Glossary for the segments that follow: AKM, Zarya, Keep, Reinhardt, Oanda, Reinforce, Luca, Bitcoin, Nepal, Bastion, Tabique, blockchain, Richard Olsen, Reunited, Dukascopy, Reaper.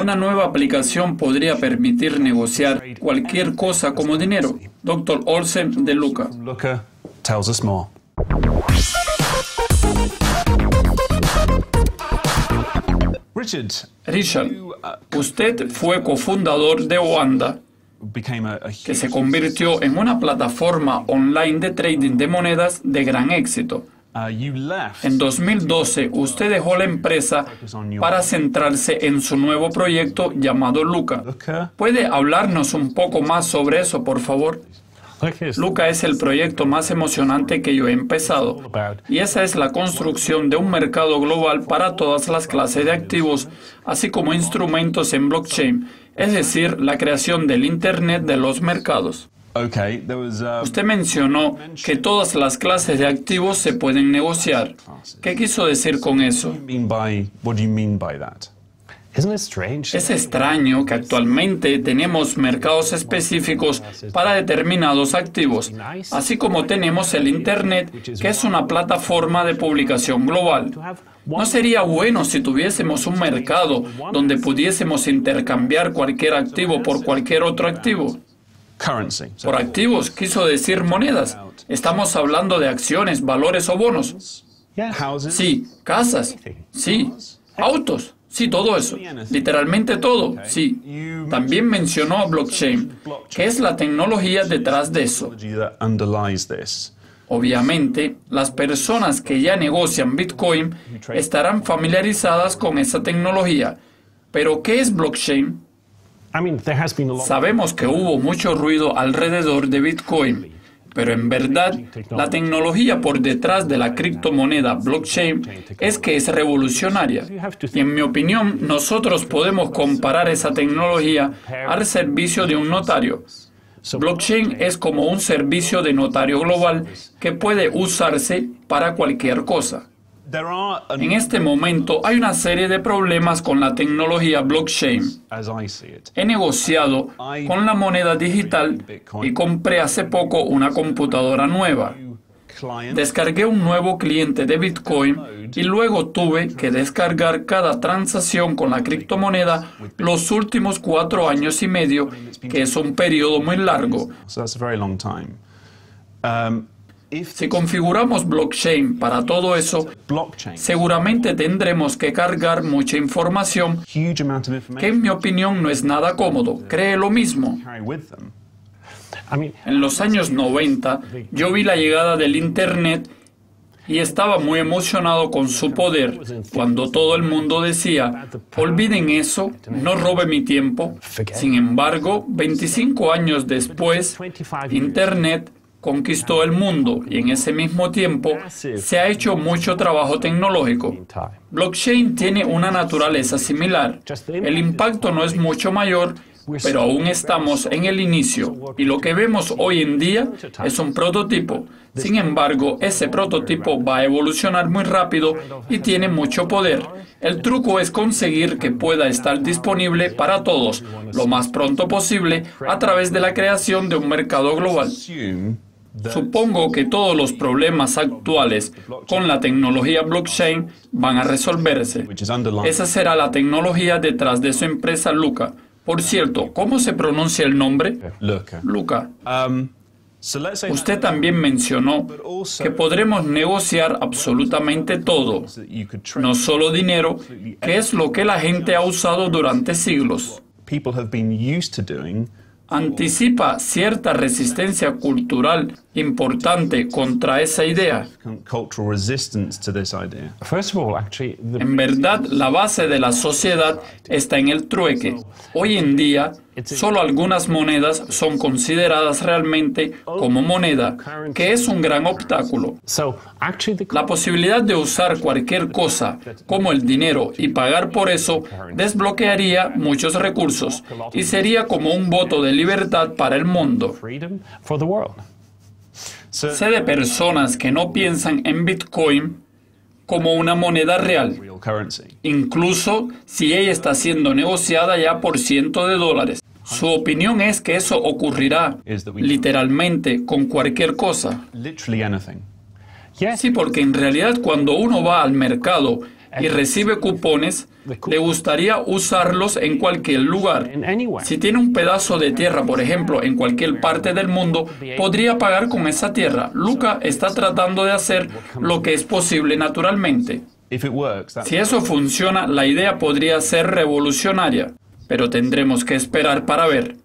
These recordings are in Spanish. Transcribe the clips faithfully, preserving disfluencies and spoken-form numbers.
Una nueva aplicación podría permitir negociar cualquier cosa como dinero. doctor Olsen de Luca. Luca tells us more. Richard, usted fue cofundador de Oanda, que se convirtió en una plataforma online de trading de monedas de gran éxito. En dos mil doce, usted dejó la empresa para centrarse en su nuevo proyecto llamado Luca. ¿Puede hablarnos un poco más sobre eso, por favor? Luca es el proyecto más emocionante que yo he empezado, y esa es la construcción de un mercado global para todas las clases de activos, así como instrumentos en blockchain, es decir, la creación del Internet de los mercados. Usted mencionó que todas las clases de activos se pueden negociar. ¿Qué quiso decir con eso? Es extraño que actualmente tenemos mercados específicos para determinados activos, así como tenemos el Internet, que es una plataforma de publicación global. ¿No sería bueno si tuviésemos un mercado donde pudiésemos intercambiar cualquier activo por cualquier otro activo? Por activos, quiso decir monedas. Estamos hablando de acciones, valores o bonos. Sí, casas. Sí, autos. Sí, todo eso. Literalmente todo. Sí. También mencionó blockchain, que es la tecnología detrás de eso. Obviamente, las personas que ya negocian Bitcoin estarán familiarizadas con esa tecnología. Pero, ¿qué es blockchain? Sabemos que hubo mucho ruido alrededor de Bitcoin. Pero en verdad, la tecnología por detrás de la criptomoneda blockchain es que es revolucionaria. Y en mi opinión, nosotros podemos comparar esa tecnología al servicio de un notario. Blockchain es como un servicio de notario global que puede usarse para cualquier cosa. En este momento hay una serie de problemas con la tecnología blockchain. He negociado con la moneda digital y compré hace poco una computadora nueva. Descargué un nuevo cliente de Bitcoin y luego tuve que descargar cada transacción con la criptomoneda los últimos cuatro años y medio, que es un periodo muy largo. Si configuramos blockchain para todo eso, seguramente tendremos que cargar mucha información, que en mi opinión no es nada cómodo. ¿Cree lo mismo? En los años noventa, yo vi la llegada del Internet y estaba muy emocionado con su poder, cuando todo el mundo decía, olviden eso, no robe mi tiempo. Sin embargo, veinticinco años después, Internet conquistó el mundo y en ese mismo tiempo se ha hecho mucho trabajo tecnológico. Blockchain tiene una naturaleza similar. El impacto no es mucho mayor, pero aún estamos en el inicio y lo que vemos hoy en día es un prototipo. Sin embargo, ese prototipo va a evolucionar muy rápido y tiene mucho poder. El truco es conseguir que pueda estar disponible para todos lo más pronto posible a través de la creación de un mercado global. Supongo que todos los problemas actuales con la tecnología blockchain van a resolverse. Esa será la tecnología detrás de su empresa Luca. Por cierto, ¿cómo se pronuncia el nombre? Luca. Usted también mencionó que podremos negociar absolutamente todo, no solo dinero, que es lo que la gente ha usado durante siglos. Anticipa cierta resistencia cultural importante contra esa idea. En verdad, la base de la sociedad está en el trueque. Hoy en día, solo algunas monedas son consideradas realmente como moneda, que es un gran obstáculo. La posibilidad de usar cualquier cosa, como el dinero, y pagar por eso, desbloquearía muchos recursos y sería como un voto de libertad para el mundo. Sé de personas que no piensan en Bitcoin como una moneda real, incluso si ella está siendo negociada ya por cientos de dólares. Su opinión es que eso ocurrirá literalmente con cualquier cosa. Sí, porque en realidad cuando uno va al mercado y recibe cupones, le gustaría usarlos en cualquier lugar. Si tiene un pedazo de tierra, por ejemplo, en cualquier parte del mundo, podría pagar con esa tierra. Luca está tratando de hacer lo que es posible naturalmente. Si eso funciona, la idea podría ser revolucionaria, pero tendremos que esperar para ver.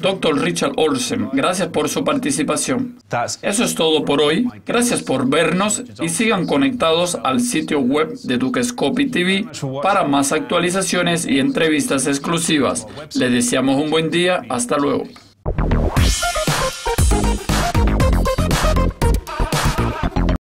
doctor Richard Olsen, gracias por su participación. Eso es todo por hoy. Gracias por vernos y sigan conectados al sitio web de Dukascopy T V para más actualizaciones y entrevistas exclusivas. Les deseamos un buen día. Hasta luego.